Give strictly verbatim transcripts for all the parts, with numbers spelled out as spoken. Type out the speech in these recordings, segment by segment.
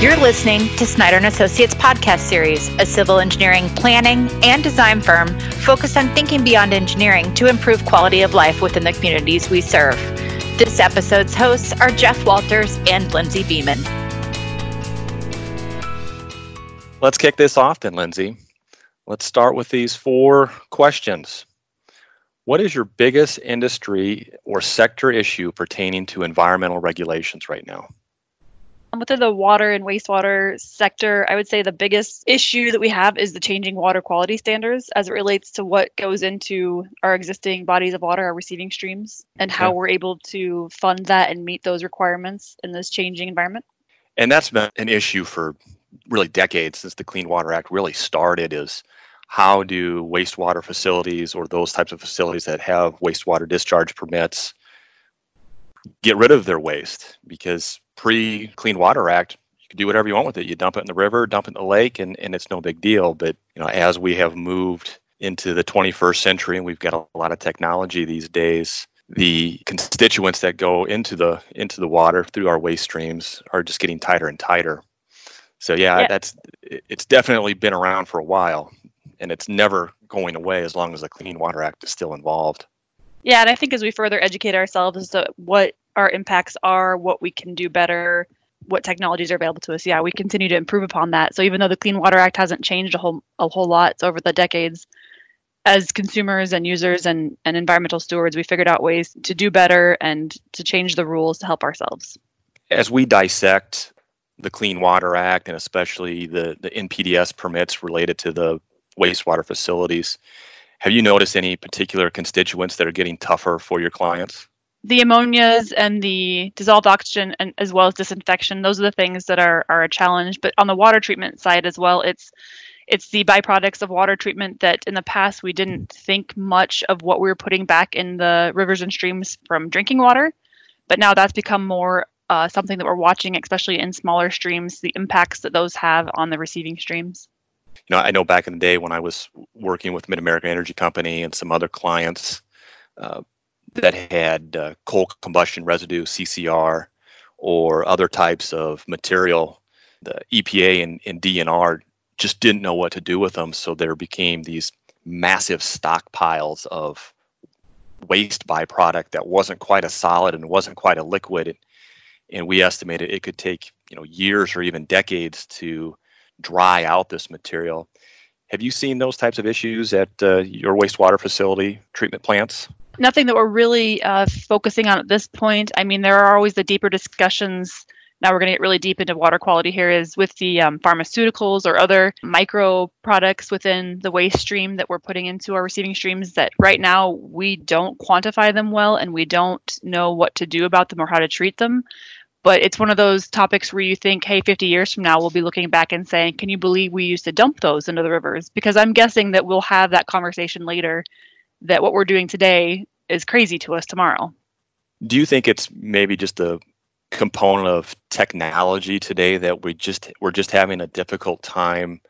You're listening to Snyder and Associates podcast series, a civil engineering planning and design firm focused on thinking beyond engineering to improve quality of life within the communities we serve. This episode's hosts are Jeff Walters and Lindsay Beeman. Let's kick this off then, Lindsay. Let's start with these four questions. What is your biggest industry or sector issue pertaining to environmental regulations right now? Within the water and wastewater sector, I would say the biggest issue that we have is the changing water quality standards as it relates to what goes into our existing bodies of water, our receiving streams, and how okay. we're able to fund that and meet those requirements in this changing environment. And that's been an issue for really decades since the Clean Water Act really started, is how do wastewater facilities or those types of facilities that have wastewater discharge permits get rid of their waste? Because pre-Clean Water Act, you can do whatever you want with it. You dump it in the river, dump it in the lake, and, and it's no big deal. But you know, as we have moved into the twenty-first century and we've got a lot of technology these days, the constituents that go into the into the water through our waste streams are just getting tighter and tighter. So yeah, yeah. that's it's definitely been around for a while, and it's never going away as long as the Clean Water Act is still involved. Yeah, and I think as we further educate ourselves as to what our impacts are, what we can do better, what technologies are available to us, yeah, we continue to improve upon that. So even though the Clean Water Act hasn't changed a whole a whole lot over the decades, as consumers and users and, and environmental stewards, we figured out ways to do better and to change the rules to help ourselves. As we dissect the Clean Water Act and especially the, the N P D E S permits related to the wastewater facilities, have you noticed any particular constituents that are getting tougher for your clients? The ammonias and the dissolved oxygen, and as well as disinfection, those are the things that are, are a challenge. But on the water treatment side as well, it's it's the byproducts of water treatment that in the past we didn't think much of what we were putting back in the rivers and streams from drinking water. But now that's become more uh, something that we're watching, especially in smaller streams, the impacts that those have on the receiving streams. You know, I know back in the day when I was working with MidAmerican Energy Company and some other clients uh, that had uh, coal combustion residue, C C R, or other types of material, the E P A and, and D N R just didn't know what to do with them. So there became these massive stockpiles of waste byproduct that wasn't quite a solid and wasn't quite a liquid. And we estimated it could take, you know, years or even decades to dry out this material. Have you seen those types of issues at uh, your wastewater facility treatment plants? Nothing that we're really uh, focusing on at this point. I mean, there are always the deeper discussions. Now we're going to get really deep into water quality here, is with the um, pharmaceuticals or other micro products within the waste stream that we're putting into our receiving streams that right now we don't quantify them well and we don't know what to do about them or how to treat them. But it's one of those topics where you think, hey, fifty years from now, we'll be looking back and saying, can you believe we used to dump those into the rivers? Because I'm guessing that we'll have that conversation later, that what we're doing today is crazy to us tomorrow. Do you think it's maybe just a component of technology today that we just, we're just having a difficult time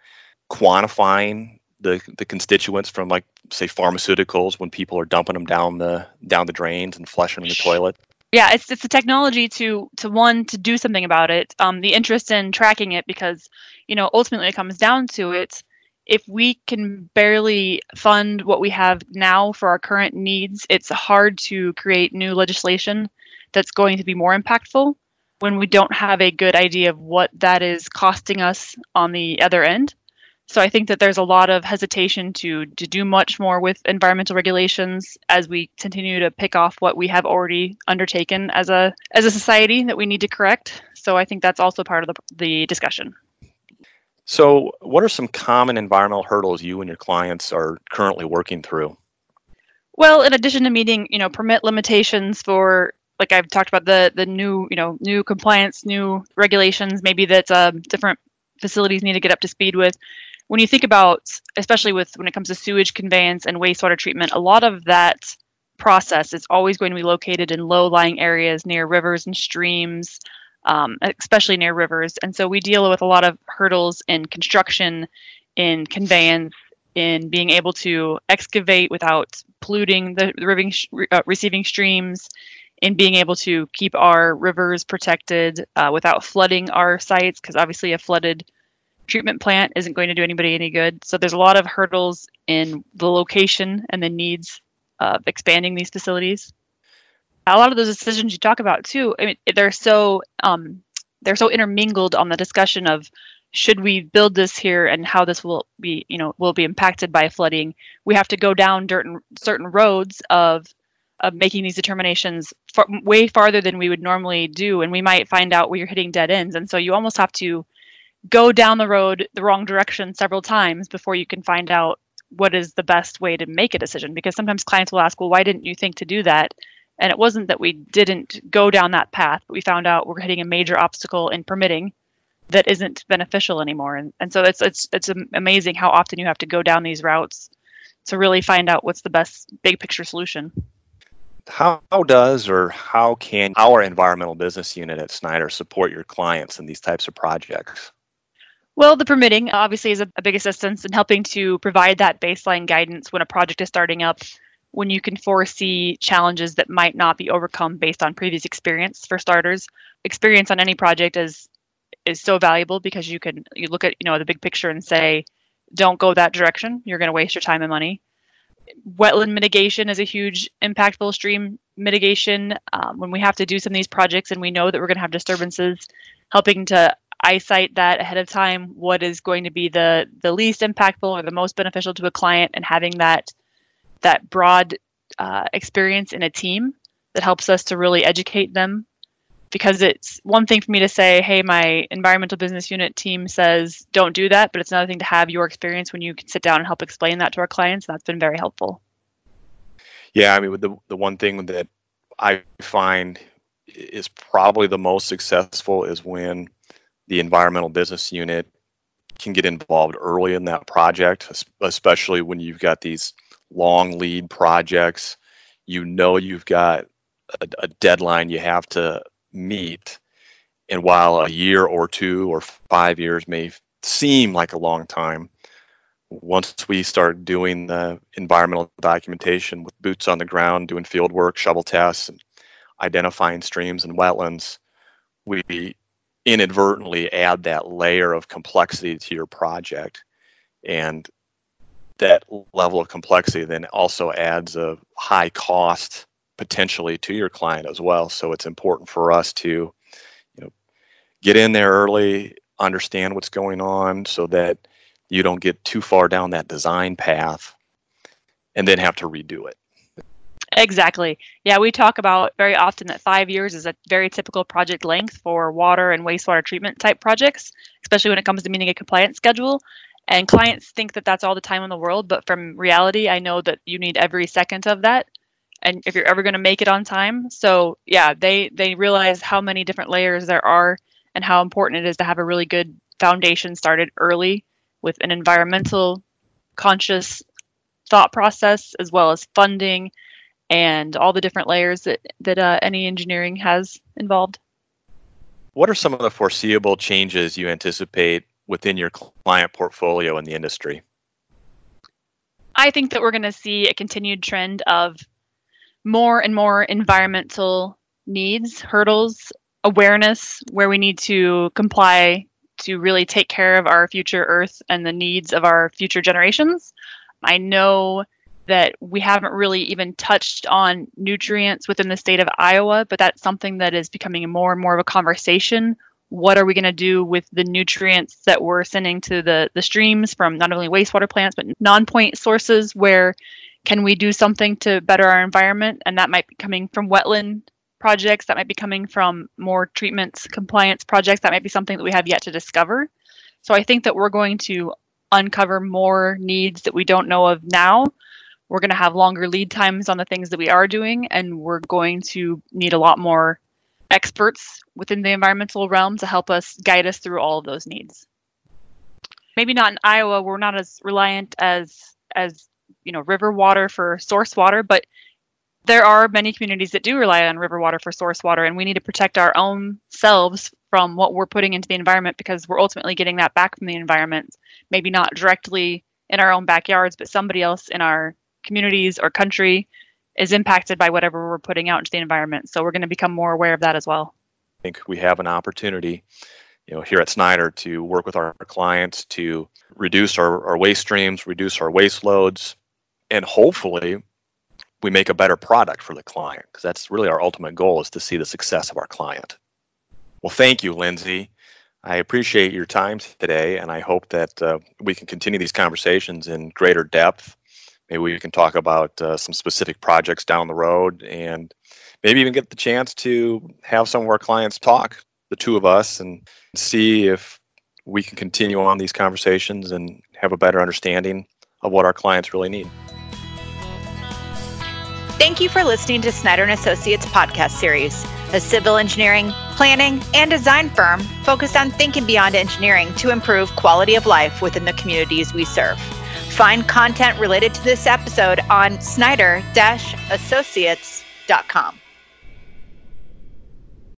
quantifying the, the constituents from, like, say, pharmaceuticals when people are dumping them down the, down the drains and flushing them in the toilet? Yeah, it's it's the technology to to one to do something about it. Um, the interest in tracking it, because you know ultimately it comes down to it. If we can barely fund what we have now for our current needs, it's hard to create new legislation that's going to be more impactful when we don't have a good idea of what that is costing us on the other end. So I think that there's a lot of hesitation to, to do much more with environmental regulations as we continue to pick off what we have already undertaken as a as a society that we need to correct. So I think that's also part of the, the discussion. So what are some common environmental hurdles you and your clients are currently working through? Well, in addition to meeting, you know, permit limitations for, like I've talked about, the the new, you know, new compliance, new regulations, maybe that uh, different facilities need to get up to speed with. When you think about, especially with when it comes to sewage conveyance and wastewater treatment, a lot of that process is always going to be located in low-lying areas near rivers and streams, um, especially near rivers. And so we deal with a lot of hurdles in construction, in conveyance, in being able to excavate without polluting the receiving streams, in being able to keep our rivers protected uh, without flooding our sites, because obviously a flooded treatment plant isn't going to do anybody any good. So there's a lot of hurdles in the location and the needs of expanding these facilities. A lot of those decisions you talk about too, I mean, they're so um, they're so intermingled on the discussion of should we build this here and how this will be, you know, will be impacted by flooding. We have to go down dirt and certain roads of of making these determinations far, way farther than we would normally do, and we might find out we're hitting dead ends. And so you almost have to go down the road the wrong direction several times before you can find out what is the best way to make a decision. Because sometimes clients will ask, well, why didn't you think to do that? And it wasn't that we didn't go down that path, but we found out we're hitting a major obstacle in permitting that isn't beneficial anymore. And, and so it's, it's, it's amazing how often you have to go down these routes to really find out what's the best big picture solution. How does or how can our environmental business unit at Snyder support your clients in these types of projects? Well, the permitting obviously is a, a big assistance in helping to provide that baseline guidance when a project is starting up, when you can foresee challenges that might not be overcome based on previous experience. For starters, experience on any project is is so valuable because you can you look at, you know, the big picture and say, don't go that direction. You're going to waste your time and money. Wetland mitigation is a huge impactful stream mitigation. Um, when we have to do some of these projects and we know that we're going to have disturbances, helping to eyesight that ahead of time, what is going to be the the least impactful or the most beneficial to a client, and having that that broad uh, experience in a team that helps us to really educate them. Because it's one thing for me to say, hey, my environmental business unit team says don't do that, but it's another thing to have your experience when you can sit down and help explain that to our clients. That's been very helpful. Yeah, I mean, the, the one thing that I find is probably the most successful is when the environmental business unit can get involved early in that project, especially when you've got these long lead projects. You know, you've got a, a deadline you have to meet, and while a year or two or five years may seem like a long time, once we start doing the environmental documentation with boots on the ground, doing field work, shovel tests, and identifying streams and wetlands, we inadvertently add that layer of complexity to your project. And that level of complexity then also adds a high cost potentially to your client as well. So it's important for us to, you know, get in there early, understand what's going on so that you don't get too far down that design path and then have to redo it. Exactly. Yeah, we talk about very often that five years is a very typical project length for water and wastewater treatment type projects, especially when it comes to meeting a compliance schedule. And clients think that that's all the time in the world, but from reality, I know that you need every second of that. And if you're ever going to make it on time. So yeah, they, they realize how many different layers there are and how important it is to have a really good foundation started early with an environmental conscious thought process, as well as funding and all the different layers that, that uh, any engineering has involved. What are some of the foreseeable changes you anticipate within your client portfolio in the industry? I think that we're going to see a continued trend of more and more environmental needs, hurdles, awareness, where we need to comply to really take care of our future Earth and the needs of our future generations. I know that we haven't really even touched on nutrients within the state of Iowa, but that's something that is becoming more and more of a conversation. What are we going to do with the nutrients that we're sending to the, the streams from not only wastewater plants, but non-point sources? Where can we do something to better our environment? And that might be coming from wetland projects, that might be coming from more treatments, compliance projects, that might be something that we have yet to discover. So I think that we're going to uncover more needs that we don't know of now. We're going to have longer lead times on the things that we are doing, and we're going to need a lot more experts within the environmental realm to help us guide us through all of those needs. Maybe not in Iowa, we're not as reliant as, as, you know, river water for source water, but there are many communities that do rely on river water for source water, and we need to protect our own selves from what we're putting into the environment, because we're ultimately getting that back from the environment, maybe not directly in our own backyards, but somebody else in our communities or country is impacted by whatever we're putting out into the environment. So we're going to become more aware of that as well. I think we have an opportunity, you know, here at Snyder to work with our clients to reduce our, our waste streams, reduce our waste loads, and hopefully we make a better product for the client, because that's really our ultimate goal, is to see the success of our client. Well, thank you, Lindsay. I appreciate your time today, and I hope that uh, we can continue these conversations in greater depth. Maybe we can talk about uh, some specific projects down the road, and maybe even get the chance to have some of our clients talk, the two of us, and see if we can continue on these conversations and have a better understanding of what our clients really need. Thank you for listening to Snyder and Associates podcast series, a civil engineering, planning, and design firm focused on thinking beyond engineering to improve quality of life within the communities we serve. Find content related to this episode on snyder dash associates dot com.